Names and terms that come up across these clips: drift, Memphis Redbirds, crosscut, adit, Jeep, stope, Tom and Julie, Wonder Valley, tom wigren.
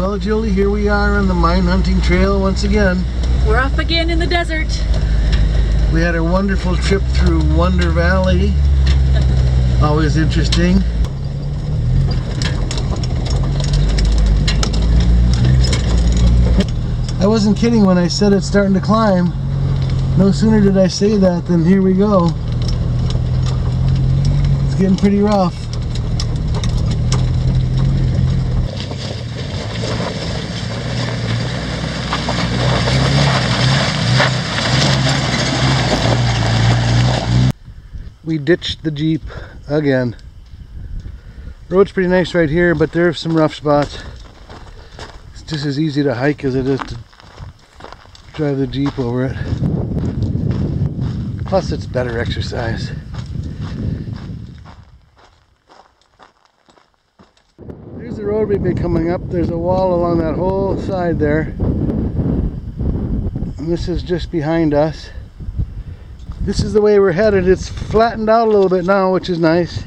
Well, Julie, here we are on the mine hunting trail once again. We're off again in the desert. We had a wonderful trip through Wonder Valley. Always interesting. I wasn't kidding when I said it's starting to climb. No sooner did I say that than here we go. It's getting pretty rough. We ditched the Jeep again. The road's pretty nice right here, but there are some rough spots. It's just as easy to hike as it is to drive the Jeep over it. Plus it's better exercise. There's the road we've been coming up. There's a wall along that whole side there. And this is just behind us. This is the way we're headed. It's flattened out a little bit now, which is nice.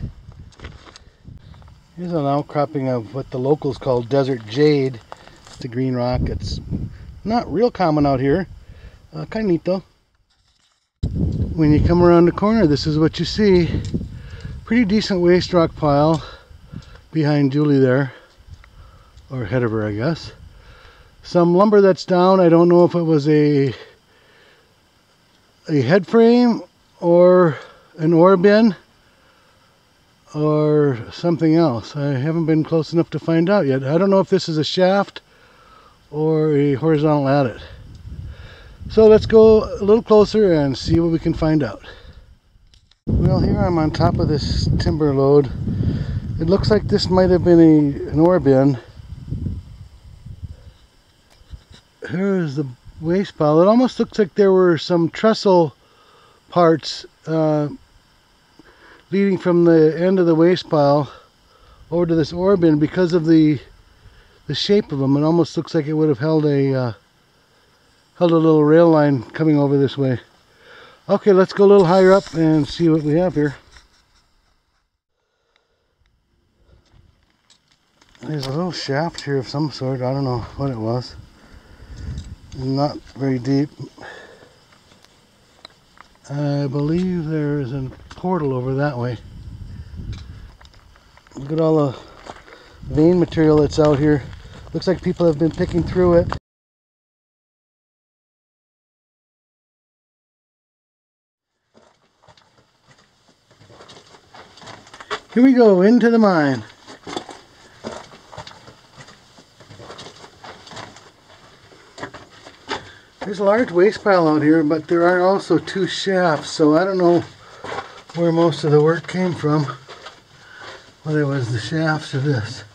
Here's an outcropping of what the locals call desert jade. It's a green rock. It's not real common out here. Kind of neat though. When you come around the corner, this is what you see. Pretty decent waste rock pile behind Julie there, or ahead of her, I guess. Some lumber that's down. I don't know if it was a head frame or an ore bin or something else. I haven't been close enough to find out yet. I don't know if this is a shaft or a horizontal adit. So let's go a little closer and see what we can find out. Well, here I'm on top of this timber load. It looks like this might have been an ore bin. Here's the waste pile. It almost looks like there were some trestle parts leading from the end of the waste pile over to this ore bin. Because of the shape of them, it almost looks like it would have held a little rail line coming over this way. Okay, let's go a little higher up and see what we have here. There's a little shaft here of some sort. I don't know what it was. Not very deep. I believe there is a portal over that way. Look at all the vein material that's out here. Looks like people have been picking through it. Here we go, into the mine. There's a large waste pile out here, but there are also two shafts, so I don't know where most of the work came from, whether it was the shafts or this.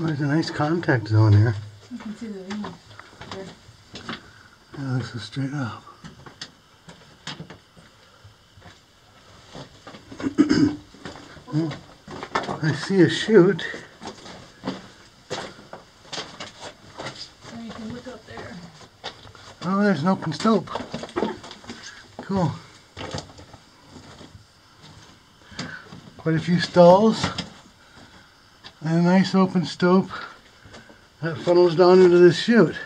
Well, there's a nice contact zone here. You can see the vein. Yeah, this is straight up. I see a chute. You can look up there. Oh, there's an open slope. Cool. Quite a few stalls. And a nice open slope that funnels down into this chute.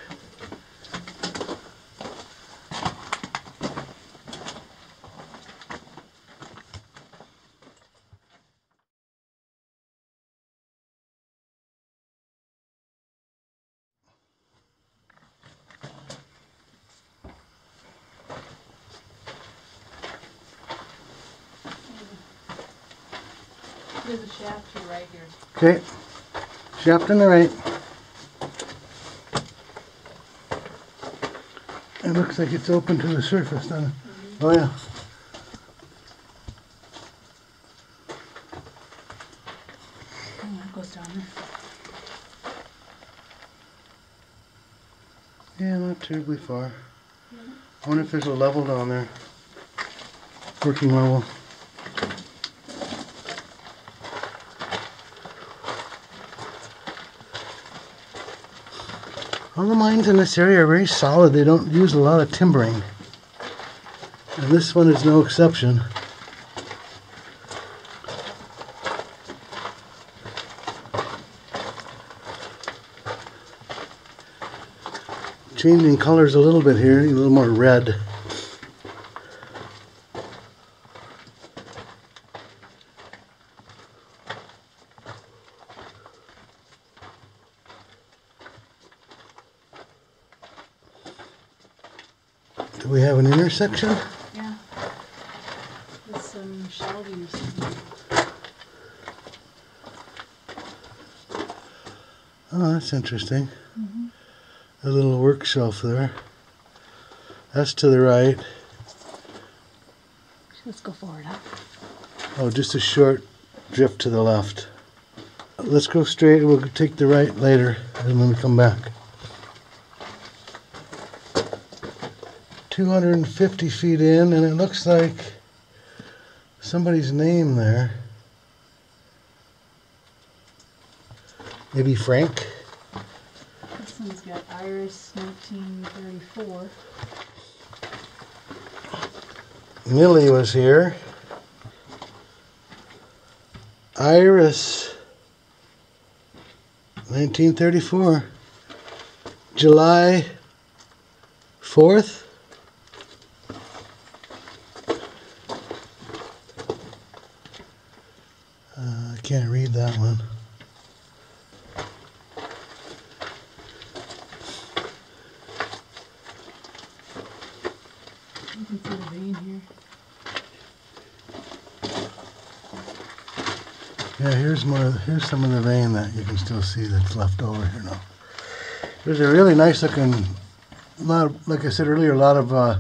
There's a shaft here, right here. Okay, shaft on the right. It looks like it's open to the surface, doesn't it? Mm-hmm. Oh yeah. Oh, it goes down there. Yeah, not terribly far. Mm-hmm. I wonder if there's a level down there. Working level. All the mines in this area are very solid. They don't use a lot of timbering. And this one is no exception. Changing colors a little bit here, a little more red. Do we have an intersection? Yeah. With some shelving or something. Oh, that's interesting. Mm-hmm. A little work shelf there. That's to the right. Let's go forward up. Oh, just a short drift to the left. Let's go straight. We'll take the right later and then we come back. 250 feet in, and it looks like somebody's name there. Maybe Frank? This one's got Iris 1934. Millie was here. Iris 1934. July 4th. Can't read that one. You can see the vein here. Yeah, here's more. Here's some of the vein that you can still see that's left over here now. There's a really nice looking, lot of, like I said earlier, a lot of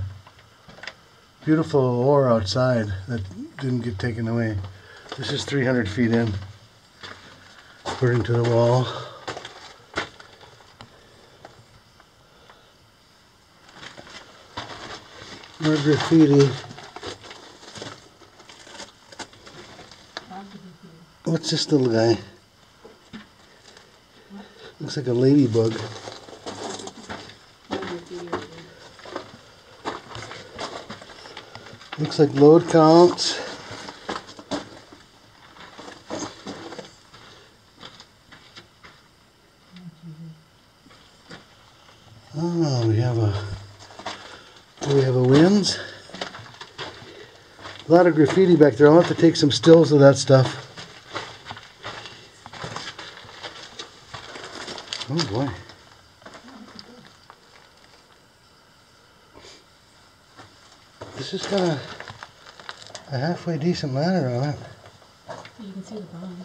beautiful ore outside that didn't get taken away. This is 300 feet in, according to the wall. More graffiti. What's this little guy? Looks like a ladybug. Looks like load counts. Oh, do we have a winds? A lot of graffiti back there. I'll have to take some stills of that stuff. Oh boy. This has got a halfway decent ladder on it. You can see the bottom.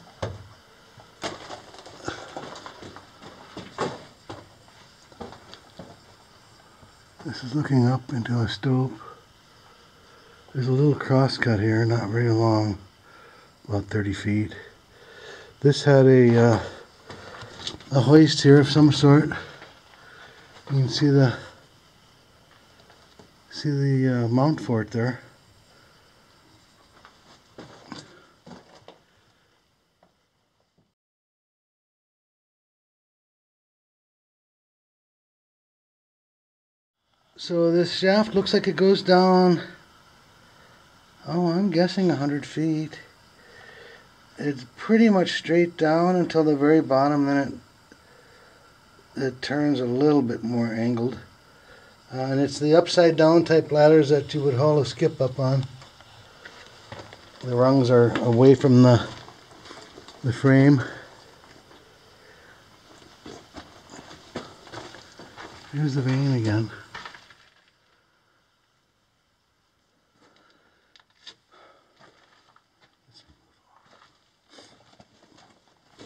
This is looking up into a stope. There's a little crosscut here, not very long, about 30 feet. This had a hoist here of some sort. You can see the mount for it there. So this shaft looks like it goes down, oh, I'm guessing 100 feet. It's pretty much straight down until the very bottom, then it turns a little bit more angled. And it's the upside down type ladders that you would haul a skip up on. The rungs are away from the frame. Here's the vein again.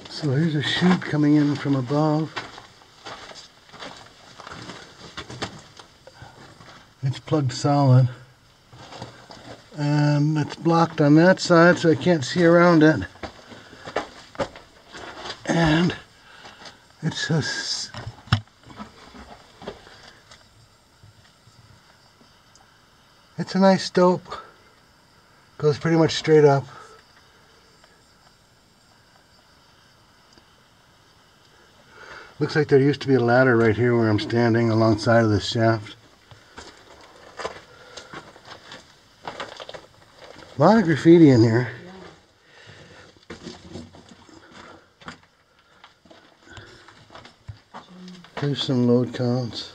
So here's a chute coming in from above. It's plugged solid. And it's blocked on that side, so I can't see around it. And it's a... It's a nice stope. Goes pretty much straight up. Looks like there used to be a ladder right here where I'm standing alongside of this shaft. A lot of graffiti in here. There's some load counts.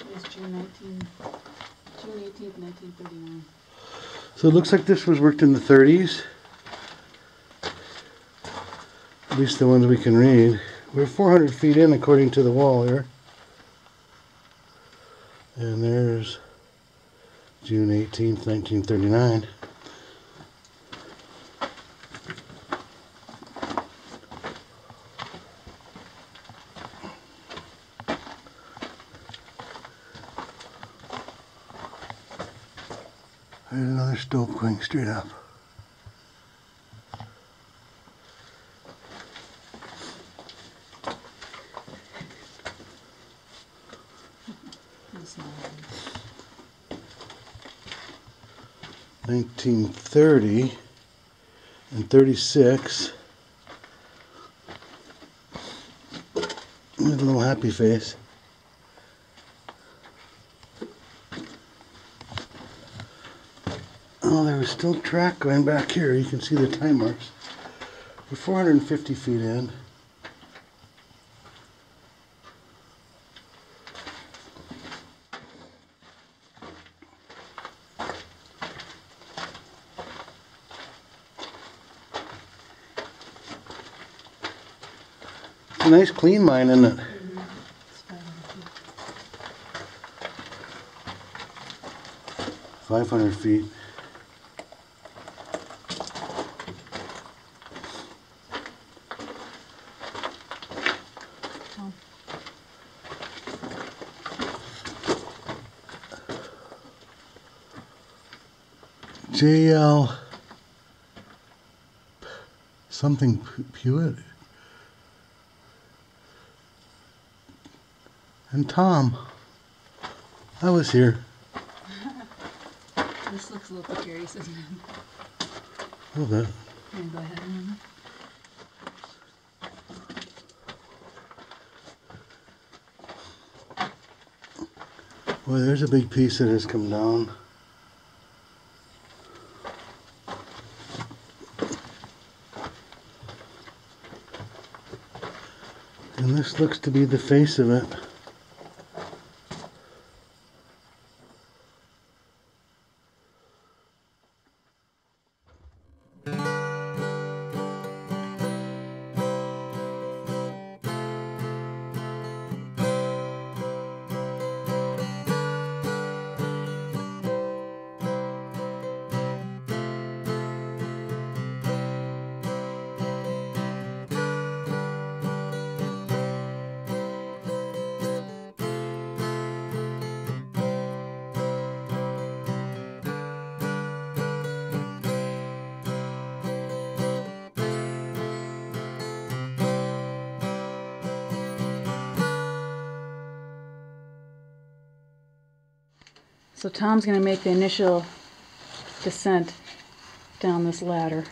It's June 18th, 1939. So it looks like this was worked in the 30s. At least the ones we can read. We're 400 feet in according to the wall here. And there's June 18th, 1939. There's another stove going straight up. That's nice. 1930 and 36. With a little happy face. Oh, there was still track going back here. You can see the time marks. We're 450 feet in. It's a nice clean mine, isn't it? Mm-hmm. 500 feet. JL something Pewitt and Tom. I was here. This looks a little precarious, isn't it? A little bit. I'm gonna go ahead and... Boy, there's a big piece that has come down. And this looks to be the face of it. So Tom's going to make the initial descent down this ladder.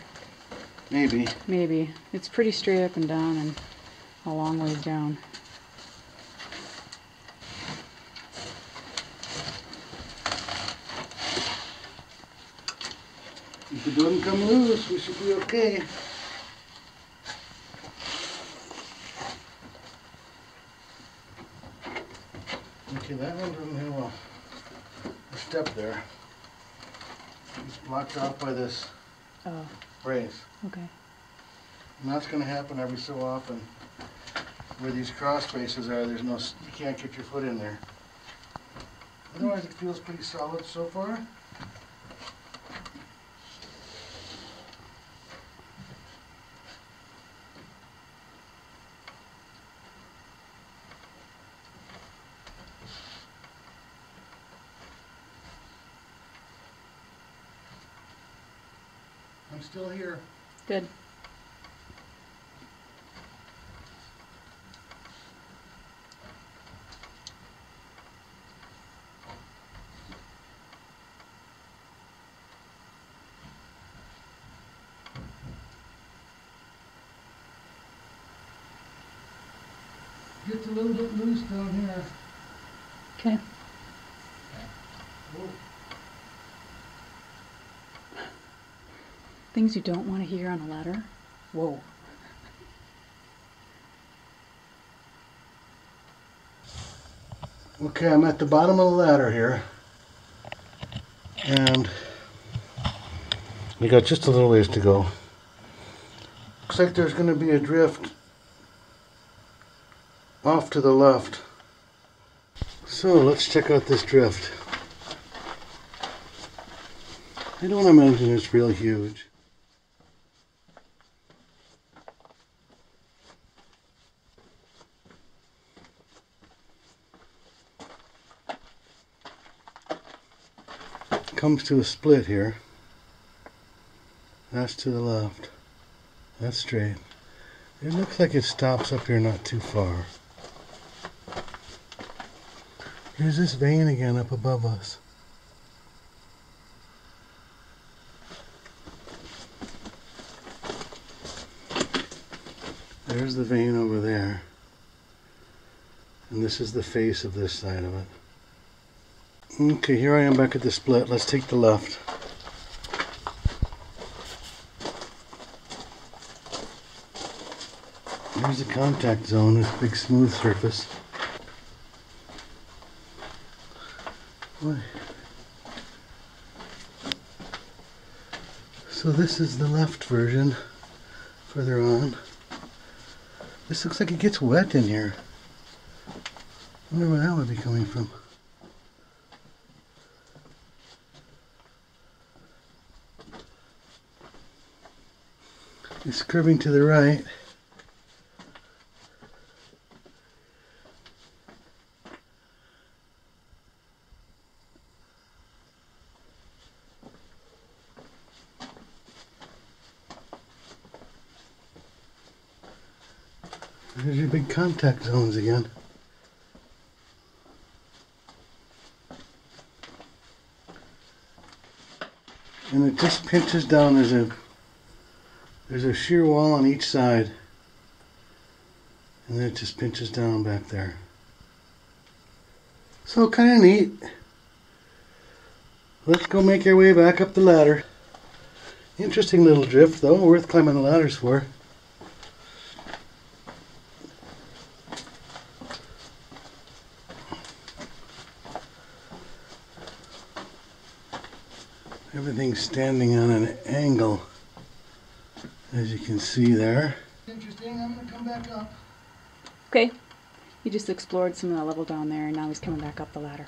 Maybe. Maybe. It's pretty straight up and down and a long ways down. If it doesn't come loose, we should be okay. Okay, that one doesn't have a step there. It's blocked off by this brace. Okay. And that's going to happen every so often. Where these cross spaces are, there's no, you can't get your foot in there. Otherwise, it feels pretty solid so far. I'm still here. Good. Gets a little bit loose down here. Okay. Things you don't want to hear on a ladder. Whoa. Okay, I'm at the bottom of the ladder here, and we got just a little ways to go. Looks like there's going to be a drift off to the left. So let's check out this drift. I don't imagine it's real huge. Comes to a split here. That's to the left. That's straight. It looks like it stops up here not too far. There's this vein again up above us. There's the vein over there. And this is the face of this side of it. Okay, here I am back at the split. Let's take the left. Here's the contact zone, this big smooth surface. So this is the left version further on. This looks like it gets wet in here. I wonder where that would be coming from. It's curving to the right. There's your big contact zones again. And it just pinches down. There's a sheer wall on each side, and then it just pinches down back there. So kind of neat. Let's go make our way back up the ladder. Interesting little drift though, worth climbing the ladders for. Everything's standing on an angle, as you can see there. Interesting, I'm gonna come back up. Okay, he just explored some of that level down there, and now he's coming back up the ladder.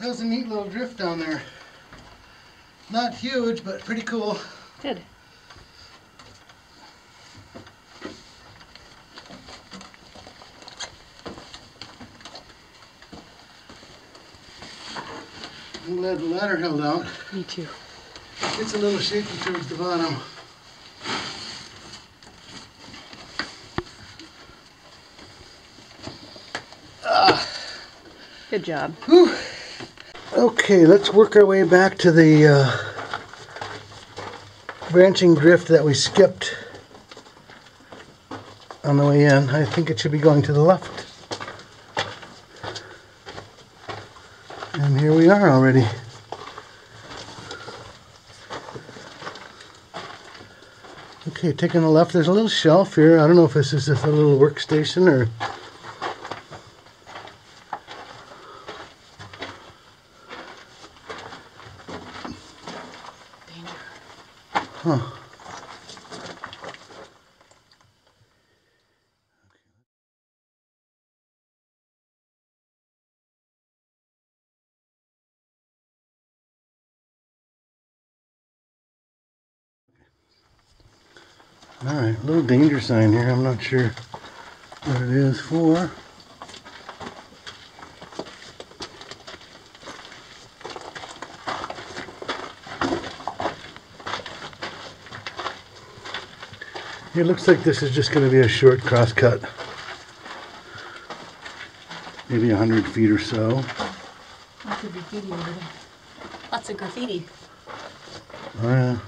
That was a neat little drift down there. Not huge, but pretty cool. Good. I'm glad the ladder held out. Me too. It's a little shaky towards the bottom. Ah. Good job. Whew. Okay, let's work our way back to the branching drift that we skipped on the way in. I think it should be going to the left. And here we are already. Okay, taking the left, there's a little shelf here. I don't know if this is just a little workstation or... Huh. All right, a little danger sign here. I'm not sure what it is for. It looks like this is just going to be a short crosscut, maybe 100 feet or so. Lots of graffiti over there. Lots of graffiti. Oh yeah.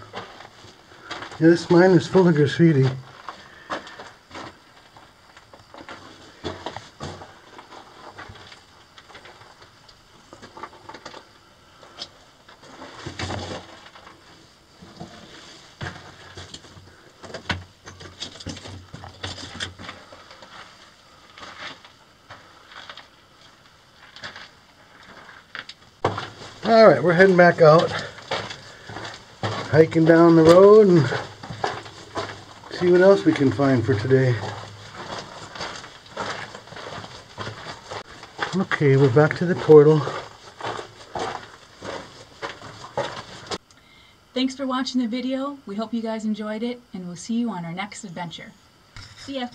Yeah, this mine is full of graffiti. Alright, we're heading back out, hiking down the road and see what else we can find for today. Okay, we're back to the portal. Thanks for watching the video. We hope you guys enjoyed it, and we'll see you on our next adventure. See ya!